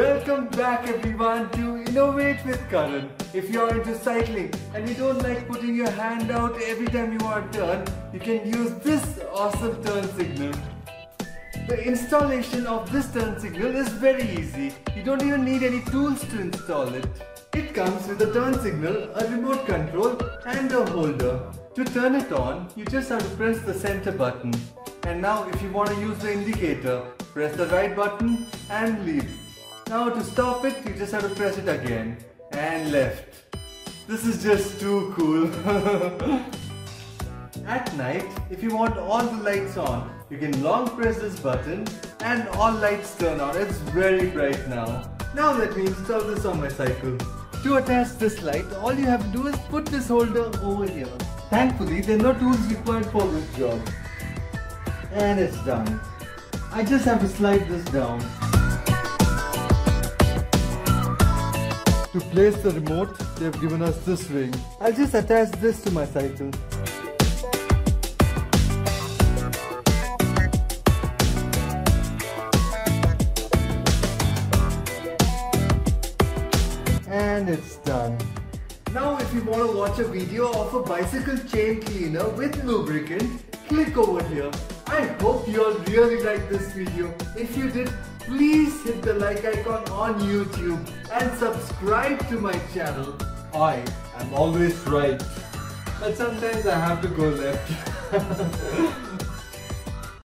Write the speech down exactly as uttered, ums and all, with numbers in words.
Welcome back everyone to Innovate with Karan. If you are into cycling and you don't like putting your hand out every time you want to turn, you can use this awesome turn signal. The installation of this turn signal is very easy. You don't even need any tools to install it. It comes with a turn signal, a remote control and a holder. To turn it on, you just have to press the center button. And now if you want to use the indicator, press the right button and leave. Now to stop it, you just have to press it again and left. This is just too cool. At night, if you want all the lights on, you can long press this button and all lights turn on. It's very bright now. Now let me install this on my cycle. To attach this light, all you have to do is put this holder over here. Thankfully, there are no tools required for this job. And it's done. I just have to slide this down. To place the remote, they have given us this ring. I'll just attach this to my cycle. And it's done. Now if you want to watch a video of a bicycle chain cleaner with lubricant, click over here. I hope you all really liked this video. If you did, please hit the like icon on YouTube and subscribe to my channel. I am always right, but sometimes I have to go left.